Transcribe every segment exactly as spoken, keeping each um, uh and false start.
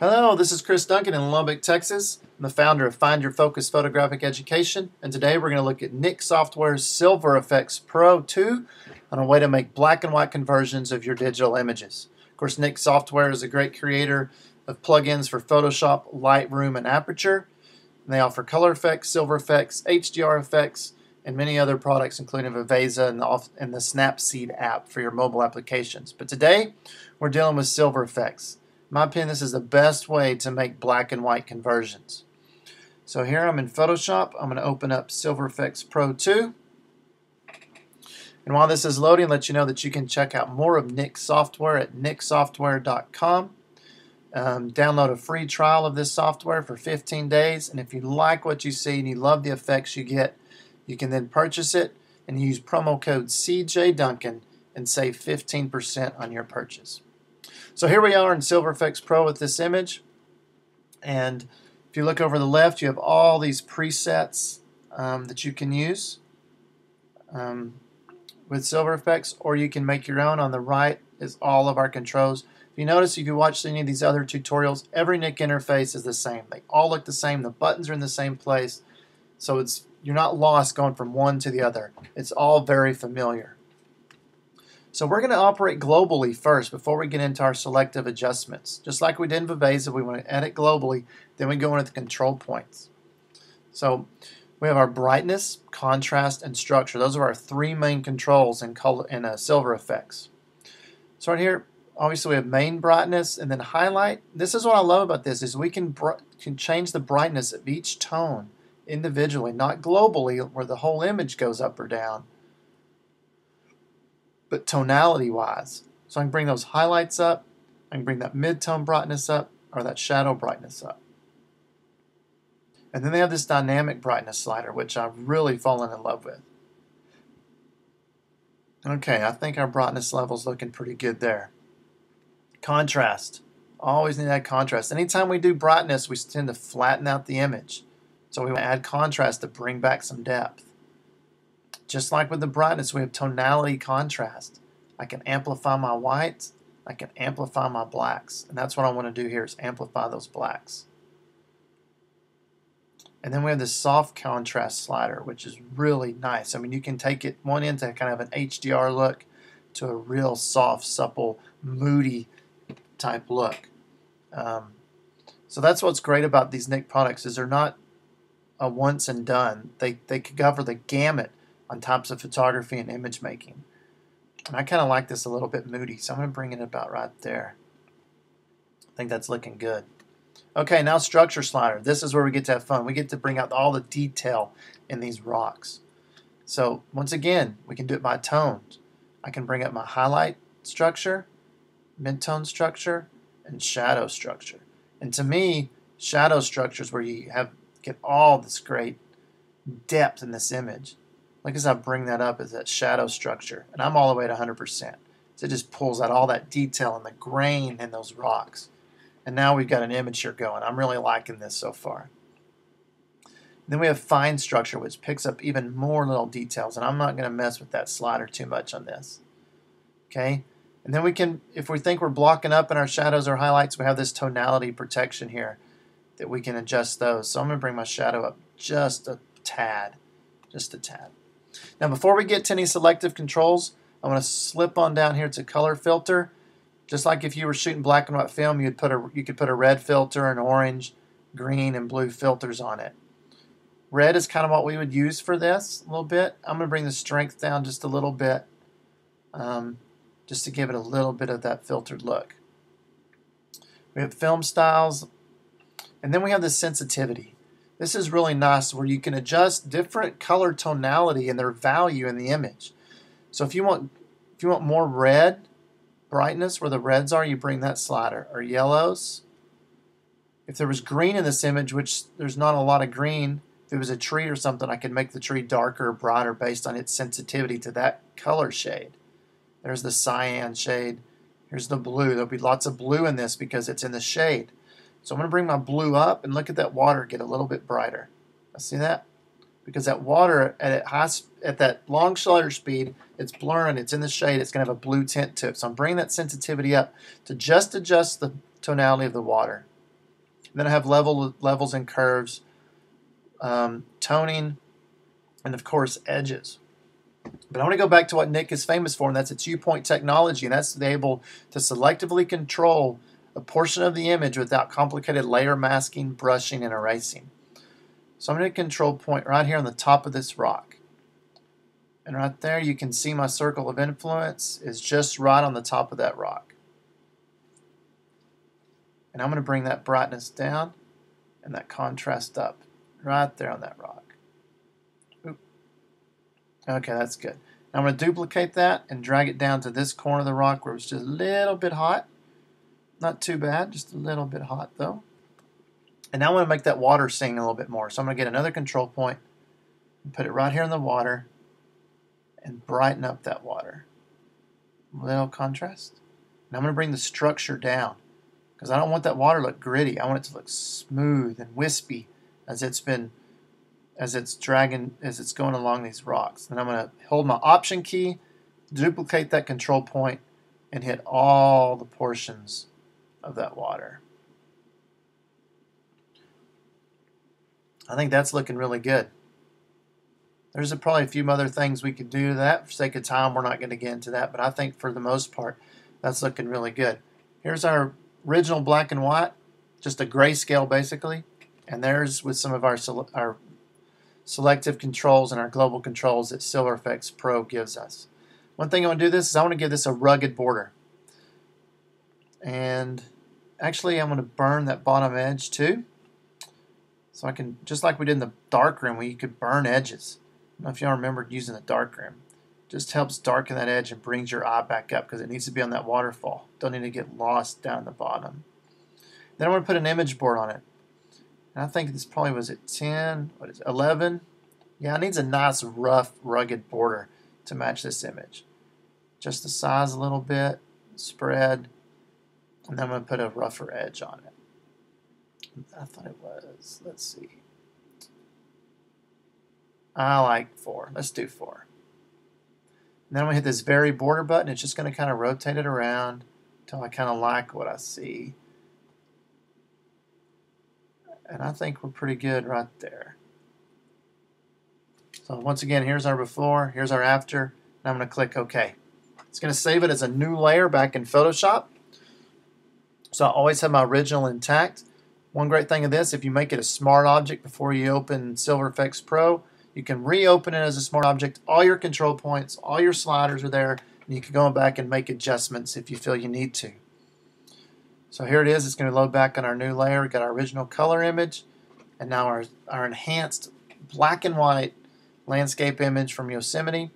Hello, this is Chris Duncan in Lubbock, Texas. I'm the founder of Find Your Focus Photographic Education, and today we're going to look at Nik Software's Silver Efex Pro two on a way to make black and white conversions of your digital images. Of course, Nik Software is a great creator of plugins for Photoshop, Lightroom, and Aperture. And they offer Color Efex, Silver Efex, H D R Efex, and many other products, including Viveza and the, and the Snapseed app for your mobile applications. But today, we're dealing with Silver Efex. In my opinion, this is the best way to make black and white conversions. So here I'm in Photoshop. I'm going to open up Silver Efex Pro two. And while this is loading, let you know that you can check out more of Nik Software at nik software dot com. Um, download a free trial of this software for fifteen days, and if you like what you see and you love the effects you get, you can then purchase it and use promo code C J Duncan and save fifteen percent on your purchase. So here we are in Silver Efex Pro with this image, and if you look over the left, you have all these presets um, that you can use um, with Silver Efex, or you can make your own. On the right is all of our controls. If you notice, if you watch any of these other tutorials, every Nik interface is the same. They all look the same. The buttons are in the same place, so it's you're not lost going from one to the other. It's all very familiar. So we're going to operate globally first before we get into our selective adjustments. Just like we did in Viveza, we want to edit globally, then we go into the control points. So we have our brightness, contrast, and structure. Those are our three main controls in, color, in uh, Silver Efex. So right here, obviously we have main brightness and then highlight. This is what I love about this, is we can, br can change the brightness of each tone individually, not globally where the whole image goes up or down, but tonality wise. So I can bring those highlights up, I can bring that mid-tone brightness up, or that shadow brightness up. And then they have this dynamic brightness slider, which I've really fallen in love with. Okay, I think our brightness level's looking pretty good there. Contrast, always need to add contrast. Anytime we do brightness, we tend to flatten out the image. So we want to add contrast to bring back some depth. Just like with the brightness, we have tonality contrast. I can amplify my whites, I can amplify my blacks, and that's what I want to do here, is amplify those blacks. And then we have this soft contrast slider, which is really nice. I mean, you can take it one end to kind of an H D R look to a real soft, supple, moody type look. Um, so that's what's great about these Nik products, is they're not a once and done. They, they could cover the gamut on types of photography and image making. And I kind of like this a little bit moody, so I'm going to bring it about right there. I think that's looking good. Okay, now structure slider. This is where we get to have fun. We get to bring out all the detail in these rocks. So once again, we can do it by tones. I can bring up my highlight structure, mid-tone structure, and shadow structure. And to me, shadow structure is where you have get all this great depth in this image. Look as I bring that up as that shadow structure, and I'm all the way at one hundred percent. So it just pulls out all that detail and the grain in those rocks. And now we've got an image here going. I'm really liking this so far. And then we have fine structure, which picks up even more little details, and I'm not going to mess with that slider too much on this. Okay? And then we can, if we think we're blocking up in our shadows or highlights, we have this tonality protection here that we can adjust those. So I'm going to bring my shadow up just a tad, just a tad. Now before we get to any selective controls, I want to slip on down here to color filter. Just like if you were shooting black and white film, you'd put a, you could put a red filter, an orange, green, and blue filters on it. Red is kind of what we would use for this a little bit. I'm going to bring the strength down just a little bit, um, just to give it a little bit of that filtered look. We have film styles. And then we have the sensitivity. This is really nice, where you can adjust different color tonality and their value in the image. So if you want if you want more red brightness where the reds are, you bring that slider, or yellows. If there was green in this image, which there's not a lot of green, if it was a tree or something, I could make the tree darker or brighter based on its sensitivity to that color shade. There's the cyan shade. Here's the blue. There'll be lots of blue in this because it's in the shade. So I'm going to bring my blue up, and look at that water get a little bit brighter. See that? Because that water at high, at that long shutter speed, it's blurring, it's in the shade, it's going to have a blue tint to it. So I'm bringing that sensitivity up to just adjust the tonality of the water. Then I have level levels and curves, um, toning, and of course edges. But I want to go back to what Nik is famous for, and that's its viewpoint technology, and that's able to selectively control a portion of the image without complicated layer masking, brushing, and erasing. So I'm going to control point right here on the top of this rock. And right there you can see my circle of influence is just right on the top of that rock. And I'm going to bring that brightness down and that contrast up right there on that rock. Oop. Okay, that's good. Now I'm going to duplicate that and drag it down to this corner of the rock where it's just a little bit hot. Not too bad, just a little bit hot though. And now I want to make that water sing a little bit more. So I'm going to get another control point and put it right here in the water and brighten up that water. A little contrast. And I'm going to bring the structure down because I don't want that water to look gritty. I want it to look smooth and wispy as it's been, as it's dragging, as it's going along these rocks. Then I'm going to hold my Option key, duplicate that control point, and hit all the portions of that water. I think that's looking really good. There's a, probably a few other things we could do to that. For sake of time, we're not going to get into that, but I think for the most part, that's looking really good. Here's our original black and white, just a grayscale basically, and there's with some of our, our selective controls and our global controls that Silver Efex Pro gives us. One thing I want to do this is I want to give this a rugged border. And actually I'm going to burn that bottom edge too. So I can, just like we did in the darkroom where you could burn edges. I don't know if y'all remember using the darkroom. Just helps darken that edge and brings your eye back up because it needs to be on that waterfall. Don't need to get lost down the bottom. Then I want to put an image board on it. And I think this probably was at ten, what is it, eleven? Yeah, it needs a nice rough rugged border to match this image. Just the size a little bit, spread, and then I'm going to put a rougher edge on it. I thought it was, let's see. I like four. Let's do four. And then I'm going to hit this vary border button. It's just going to kind of rotate it around until I kind of like what I see. And I think we're pretty good right there. So once again, here's our before, here's our after, and I'm going to click OK. It's going to save it as a new layer back in Photoshop. So I always have my original intact. One great thing of this, if you make it a smart object before you open Silver Efex Pro, you can reopen it as a smart object. All your control points, all your sliders are there, and you can go back and make adjustments if you feel you need to. So here it is. It's going to load back on our new layer. We've got our original color image, and now our, our enhanced black and white landscape image from Yosemite.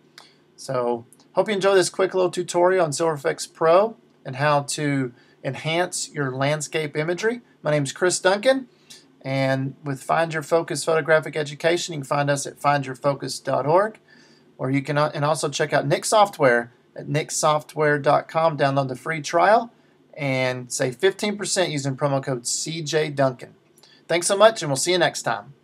So hope you enjoy this quick little tutorial on Silver Efex Pro and how to enhance your landscape imagery. My name is Chris Duncan, and with Find Your Focus Photographic Education, you can find us at find your focus dot org, or you can and also check out Nik Software at nik software dot com. Download the free trial and save fifteen percent using promo code C J Duncan. Thanks so much, and we'll see you next time.